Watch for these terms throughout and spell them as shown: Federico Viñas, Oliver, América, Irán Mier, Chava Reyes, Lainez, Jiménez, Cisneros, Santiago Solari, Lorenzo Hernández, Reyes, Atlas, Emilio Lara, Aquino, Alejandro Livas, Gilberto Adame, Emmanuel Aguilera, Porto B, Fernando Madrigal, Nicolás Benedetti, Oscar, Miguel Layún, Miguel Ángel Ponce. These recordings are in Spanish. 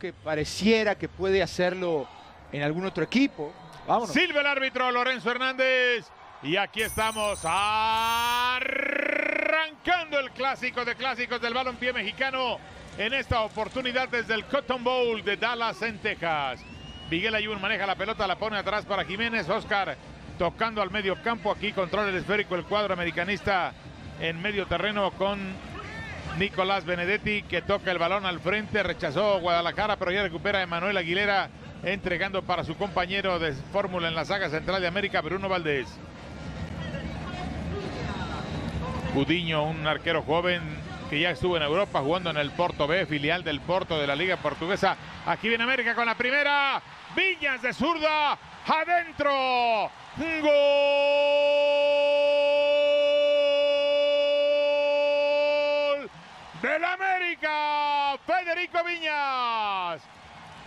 Que pareciera que puede hacerlo en algún otro equipo. Vámonos. Silva el árbitro, Lorenzo Hernández. Y aquí estamos arrancando el clásico de clásicos del balompié mexicano. En esta oportunidad desde el Cotton Bowl de Dallas, en Texas. Miguel Ayub maneja la pelota, la pone atrás para Jiménez. Oscar tocando al medio campo. Aquí controla el esférico el cuadro americanista en medio terreno con Nicolás Benedetti, que toca el balón al frente, rechazó Guadalajara, pero ya recupera Emmanuel Aguilera, entregando para su compañero de fórmula en la saga central de América, Bruno Valdés. Gudiño, un arquero joven que ya estuvo en Europa jugando en el Porto B, filial del Porto de la Liga Portuguesa. Aquí viene América con la primera, Viñas de zurda, adentro, ¡gol! ¡Del América! Federico Viñas.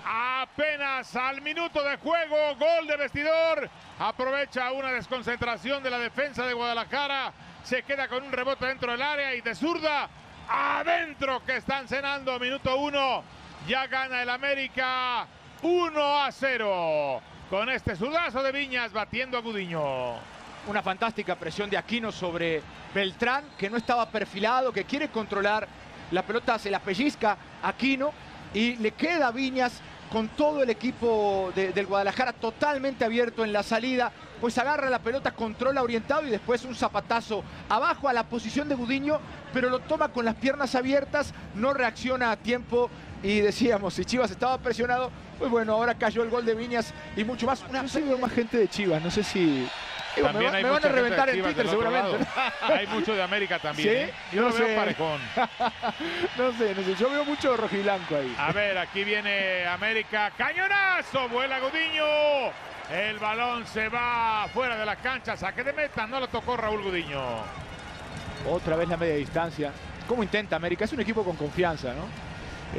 Apenas al minuto de juego, gol de vestidor. Aprovecha una desconcentración de la defensa de Guadalajara. Se queda con un rebote dentro del área y de zurda, adentro, que están cenando. Minuto 1. Ya gana el América 1-0. Con este zurdazo de Viñas batiendo a Gudiño. Una fantástica presión de Aquino sobre Beltrán, que no estaba perfilado, que quiere controlar la pelota, se la pellizca Aquino y le queda a Viñas con todo el equipo del Guadalajara totalmente abierto en la salida. Pues agarra la pelota, controla orientado y después un zapatazo abajo a la posición de Gudiño, pero lo toma con las piernas abiertas, no reacciona a tiempo. Y decíamos, si Chivas estaba presionado, pues bueno, ahora cayó el gol de Viñas y mucho más. Yo sí veo más gente de Chivas, no sé si... me van a reventar en Twitter seguramente. Hay mucho de América también. ¿Sí? ¿Eh? Yo no lo veo parejón. No sé, yo veo mucho rojiblanco ahí. A ver, aquí viene América. ¡Cañonazo! Vuela Gudiño. El balón se va fuera de la cancha. Saque de meta, no lo tocó Raúl Gudiño. Otra vez la media distancia. ¿Cómo intenta América? Es un equipo con confianza, ¿no?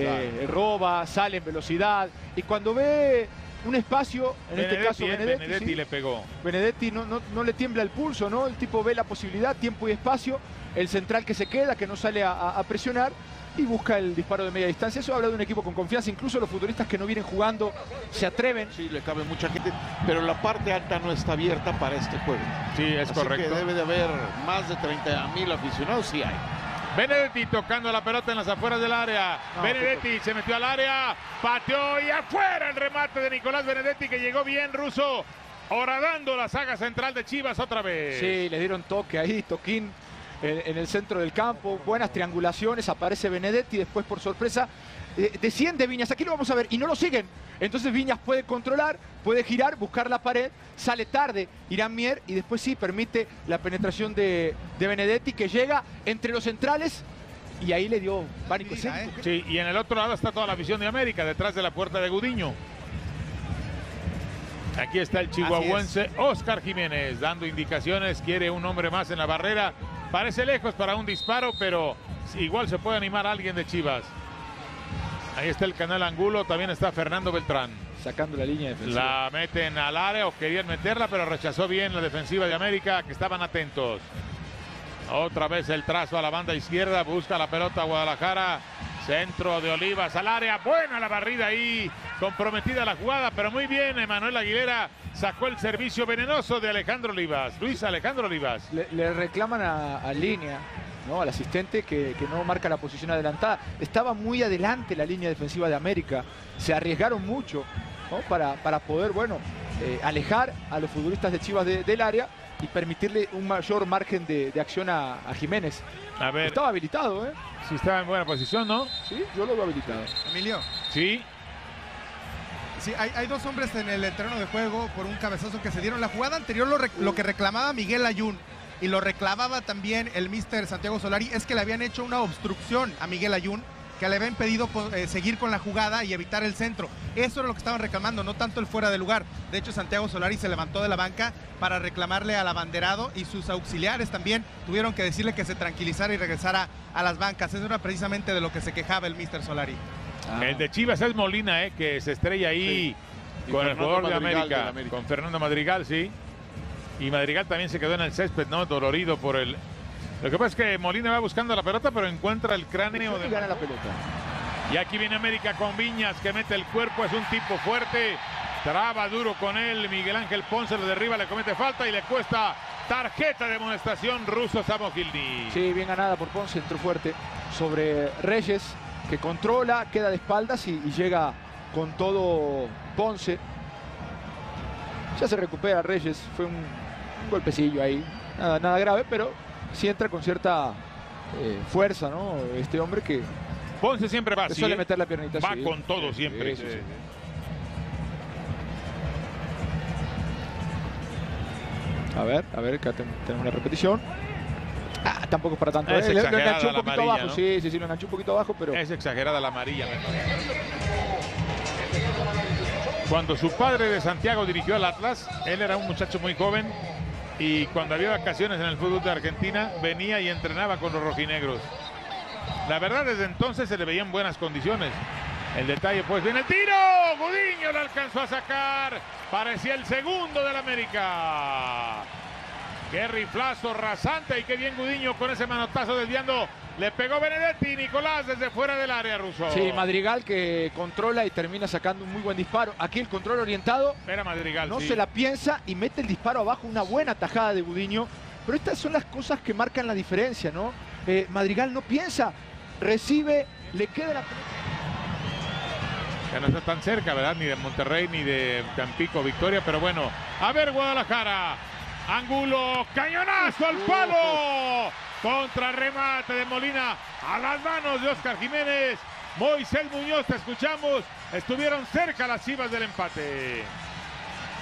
Claro. Roba, sale en velocidad. Y cuando ve un espacio, en este caso Benedetti sí, le pegó. Benedetti no le tiembla el pulso, ¿no? El tipo ve la posibilidad, tiempo y espacio. El central que se queda, que no sale a presionar y busca el disparo de media distancia. Eso habla de un equipo con confianza. Incluso los futbolistas que no vienen jugando se atreven. Sí, le cabe mucha gente, pero la parte alta no está abierta para este juego. Sí, es así correcto. Que debe de haber más de 30,000 aficionados, sí hay. Benedetti tocando la pelota en las afueras del área. Benedetti se metió al área, pateó y afuera el remate de Nicolás Benedetti, que llegó bien, Ruso, horadando la saga central de Chivas otra vez. Sí, le dieron toque ahí, toquín en el centro del campo. Buenas triangulaciones, aparece Benedetti, después por sorpresa desciende Viñas. Aquí lo vamos a ver y no lo siguen. Entonces Viñas puede controlar, puede girar, buscar la pared, sale tarde Irán Mier y después sí permite la penetración de Benedetti, que llega entre los centrales y ahí le dio pánico. Sí, y en el otro lado está toda la afición de América, detrás de la puerta de Gudiño. Aquí está el chihuahuense Oscar Jiménez dando indicaciones, quiere un hombre más en la barrera. Parece lejos para un disparo, pero igual se puede animar a alguien de Chivas. Ahí está el canal Angulo, también está Fernando Beltrán. Sacando la línea defensiva. La meten al área, o querían meterla, pero rechazó bien la defensiva de América, que estaban atentos. Otra vez el trazo a la banda izquierda, busca la pelota Guadalajara. Centro de Olivas al área, buena la barrida ahí, comprometida la jugada, pero muy bien Emmanuel Aguilera, sacó el servicio venenoso de Alejandro Livas. Luis Alejandro Livas. Le reclaman a línea, ¿no? Al asistente que no marca la posición adelantada. Estaba muy adelante la línea defensiva de América, se arriesgaron mucho, ¿no? para poder, bueno, alejar a los futbolistas de Chivas del área y permitirle un mayor margen de acción a Jiménez. A ver, estaba habilitado, ¿eh? Sí, estaba en buena posición, ¿no? Sí, yo lo veo habilitado. Emilio. Sí. Sí, hay dos hombres en el terreno de juego por un cabezazo que se dieron. La jugada anterior lo que reclamaba Miguel Layún y lo reclamaba también el mister Santiago Solari es que le habían hecho una obstrucción a Miguel Layún, que le había impedido seguir con la jugada y evitar el centro. Eso era lo que estaban reclamando, no tanto el fuera de lugar. De hecho, Santiago Solari se levantó de la banca para reclamarle al abanderado, y sus auxiliares también tuvieron que decirle que se tranquilizara y regresara a las bancas. Eso era precisamente de lo que se quejaba el mister Solari. El de Chivas es Molina, que se estrella ahí, sí, con el jugador de América. Con Fernando Madrigal, sí. Y Madrigal también se quedó en el césped, ¿no? Dolorido por el... Lo que pasa es que Molina va buscando la pelota, pero encuentra el cráneo de... Gana la pelota. Y aquí viene América con Viñas, que mete el cuerpo, es un tipo fuerte. Traba duro con él, Miguel Ángel Ponce lo derriba, le comete falta y le cuesta tarjeta de amonestación ruso Samo Gildi. Sí, bien ganada por Ponce, entró fuerte sobre Reyes, que controla, queda de espaldas y llega con todo Ponce. Ya se recupera Reyes, fue un golpecillo ahí, nada grave, pero sí entra con cierta fuerza, ¿no? Este hombre que... Ponce siempre va así, suele meter la piernita va así, con todo siempre. Eso, sí. A ver, acá tenemos la repetición. Ah, tampoco es para tanto. Es exagerada lo enganchó un poquito amarilla, abajo, ¿no? Sí, lo enganchó un poquito abajo, pero... Es exagerada la amarilla. Cuando su padre de Santiago dirigió al Atlas, él era un muchacho muy joven y cuando había vacaciones en el fútbol de Argentina, venía y entrenaba con los rojinegros. La verdad, desde entonces se le veían buenas condiciones. El detalle, pues, viene el tiro. Gudiño lo alcanzó a sacar. Parecía el segundo del América. Qué riflazo rasante y qué bien Gudiño con ese manotazo desviando. Le pegó Benedetti, Nicolás, desde fuera del área, Russo. Sí, Madrigal que controla y termina sacando un muy buen disparo. Aquí el control orientado. Era Madrigal, no se la piensa y mete el disparo abajo. Una buena tajada de Gudiño. Pero estas son las cosas que marcan la diferencia, ¿no? Madrigal no piensa. Recibe, le queda la... Ya no está tan cerca, ¿verdad? Ni de Monterrey, ni de Tampico, Victoria, pero bueno. A ver, Guadalajara. Angulo, cañonazo al palo. Contrarremate de Molina a las manos de Oscar Jiménez. Moisés Muñoz, te escuchamos. Estuvieron cerca las Chivas del empate.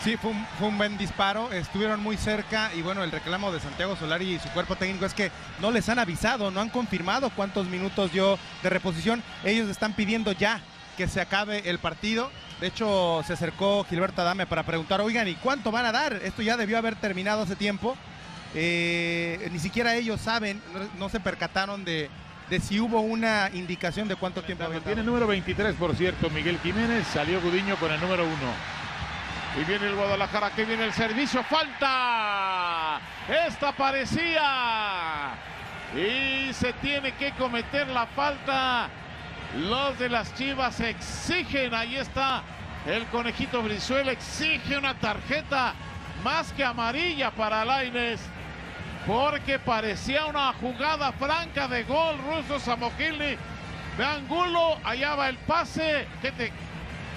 Sí, fue un buen disparo. Estuvieron muy cerca y bueno, el reclamo de Santiago Solari y su cuerpo técnico es que no les han avisado, no han confirmado cuántos minutos dio de reposición. Ellos están pidiendo ya que se acabe el partido. De hecho, se acercó Gilberto Adame para preguntar, oigan, ¿y cuánto van a dar? Esto ya debió haber terminado hace tiempo. Ni siquiera ellos saben, no se percataron de si hubo una indicación de cuánto tiempo había. Tiene el número 23, por cierto, Miguel Jiménez. Salió Gudiño con el número 1. Y viene el Guadalajara, que viene el servicio. ¡Falta! Esta parecía. Y se tiene que cometer la falta. Los de las Chivas exigen, ahí está el conejito Brizuela, exige una tarjeta más que amarilla para Lainez, porque parecía una jugada franca de gol, Russo Samokhilny, de Angulo, allá va el pase. ¿Qué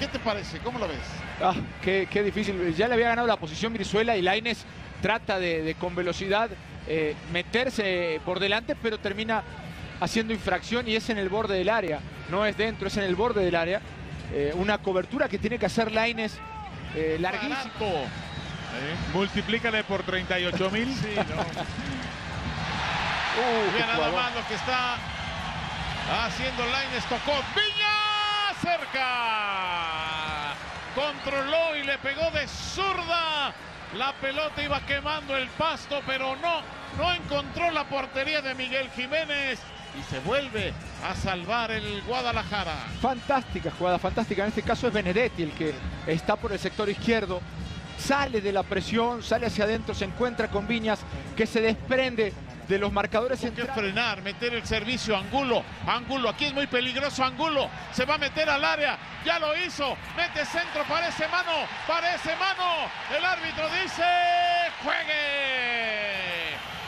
te parece? ¿Cómo lo ves? Ah, qué difícil, ya le había ganado la posición Brizuela y Lainez trata de con velocidad meterse por delante, pero termina haciendo infracción y es en el borde del área. No es dentro, es en el borde del área. Una cobertura que tiene que hacer Lainez larguísimo. Multiplícale por 38,000. Sí, no. Mira nada más lo que está haciendo Lainez. Tocó Viña cerca. Controló y le pegó de zurda. La pelota iba quemando el pasto, pero no encontró la portería de Miguel Jiménez. Y se vuelve a salvar el Guadalajara. Fantástica jugada, fantástica. En este caso es Benedetti el que está por el sector izquierdo. Sale de la presión, sale hacia adentro, se encuentra con Viñas, que se desprende de los marcadores. Hay que frenar, meter el servicio. Angulo, aquí es muy peligroso. Angulo se va a meter al área, ya lo hizo, mete centro, parece mano, el árbitro dice juegue.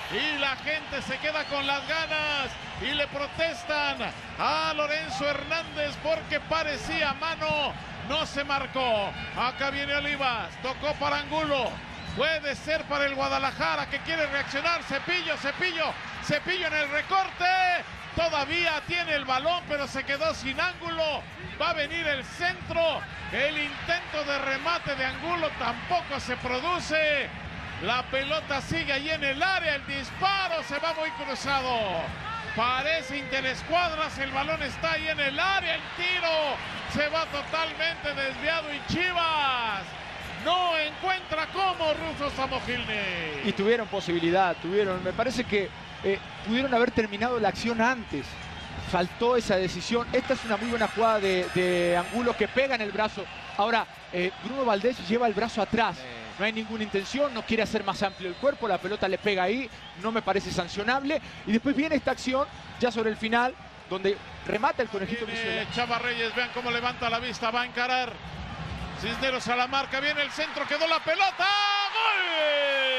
Y la gente se queda con las ganas y le protestan a Lorenzo Hernández porque parecía mano, no se marcó. Acá viene Olivas, tocó para Angulo. Puede ser para el Guadalajara que quiere reaccionar. Cepillo en el recorte. Todavía tiene el balón, pero se quedó sin Ángulo. Va a venir el centro. El intento de remate de Angulo tampoco se produce. La pelota sigue ahí en el área, el disparo se va muy cruzado. Parece interescuadras, el balón está ahí en el área, el tiro se va totalmente desviado y Chivas no encuentra cómo Russo Samokhilny. Y tuvieron posibilidad, me parece que pudieron haber terminado la acción antes. Faltó esa decisión. Esta es una muy buena jugada de Angulo que pega en el brazo. Ahora, Bruno Valdés lleva el brazo atrás. No hay ninguna intención, no quiere hacer más amplio el cuerpo, la pelota le pega ahí, no me parece sancionable. Y después viene esta acción, ya sobre el final, donde remata el conejito. Viene Chava Reyes, vean cómo levanta la vista, va a encarar Cisneros a la marca, viene el centro, quedó la pelota, ¡gol!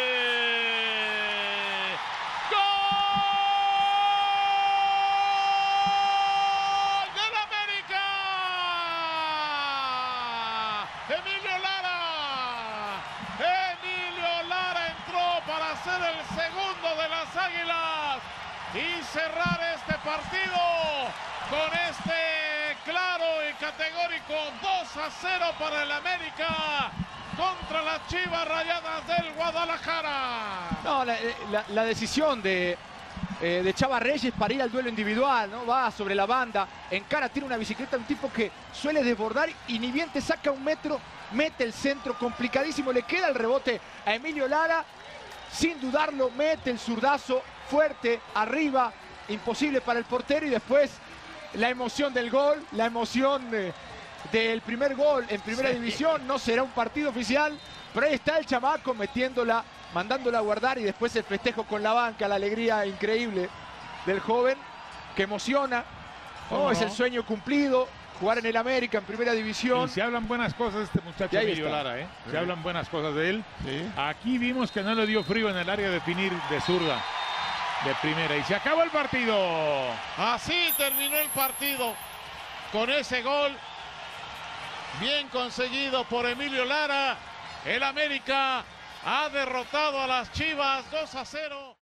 El segundo de las Águilas y cerrar este partido con este claro y categórico 2-0 para el América contra las Chivas Rayadas del Guadalajara. No, la decisión de Chava Reyes para ir al duelo individual, ¿no? Va sobre la banda, encara, tira una bicicleta, un tipo que suele desbordar y ni bien te saca un metro, mete el centro complicadísimo, le queda el rebote a Emilio Lara. Sin dudarlo, mete el zurdazo fuerte, arriba, imposible para el portero. Y después la emoción del gol, la emoción del primer gol en primera división. No será un partido oficial, pero ahí está el chamaco metiéndola, mandándola a guardar. Y después el festejo con la banca, la alegría increíble del joven que emociona. Oh, es el sueño cumplido, jugar en el América en primera división. Y se hablan buenas cosas de este muchacho Emilio Lara, ¿eh? Se hablan buenas cosas de él. Sí. Aquí vimos que no le dio frío en el área de definir de zurda de primera. Y se acabó el partido. Así terminó el partido con ese gol bien conseguido por Emilio Lara. El América ha derrotado a las Chivas 2-0.